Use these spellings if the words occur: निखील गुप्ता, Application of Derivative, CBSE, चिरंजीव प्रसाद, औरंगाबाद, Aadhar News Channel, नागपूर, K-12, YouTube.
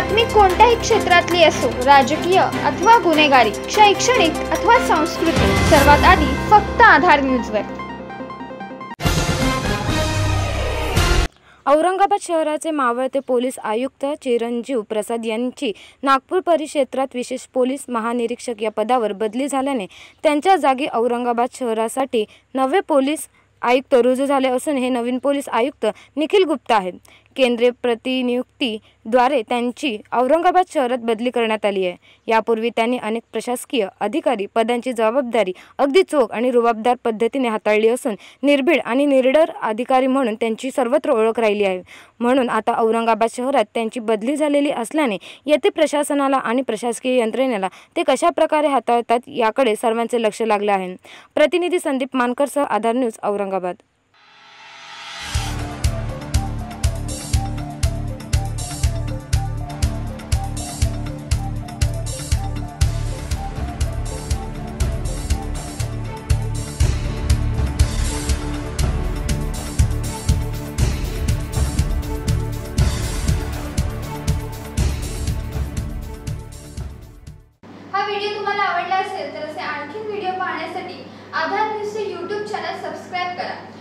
बातमी कोणत्याही क्षेत्रातली असो, राजकीय अथवा गुन्हेगारी, शैक्षणिक अथवा सांस्कृतिक, सर्वात आधी फक्त आधार न्यूजवर। औरंगाबाद शहराचे मावळते पोलीस आयुक्त चिरंजीव प्रसाद यांची नागपूर परिक्षेत्रात विशेष पोलीस महानिरीक्षक या पदावर बदली झाल्याने त्यांच्या जागी औरंगाबाद शहरासाठी नवे पोलीस आयुक्त रुजू झाले असून हे नवीन पोलीस आयुक्त निखील गुप्ता आहेत। केंद्रीय प्रतिनियुक्तीद्वारे त्यांची औरंगाबाद शहरात बदली करण्यात आली आहे। यापूर्वी त्यांनी अनेक प्रशासकीय अधिकारी पदांची जबाबदारी अगदी चोख आणि रुबाबदार पद्धतीने हाताळली असून निर्भीड आणि निरडर अधिकारी म्हणून त्यांची सर्वत्र ओळख राहिली आहे। म्हणून आता औरंगाबाद शहरात त्यांची बदली झालेली असल्याने येथे प्रशासनाला आणि प्रशासकीय यंत्रणेला ते कशा प्रकारे हाताळतात याकडे सर्वांचे लक्ष लागले आहे। प्रतिनिधी संदीप मानकरसह आधार न्यूज औरंगाबाद। वीडियो तुम्हाला आवडला असेल तर असे आणखी व्हिडिओ पाहण्यासाठी आधार न्यूजचे YouTube चॅनल सबस्क्राइब करा।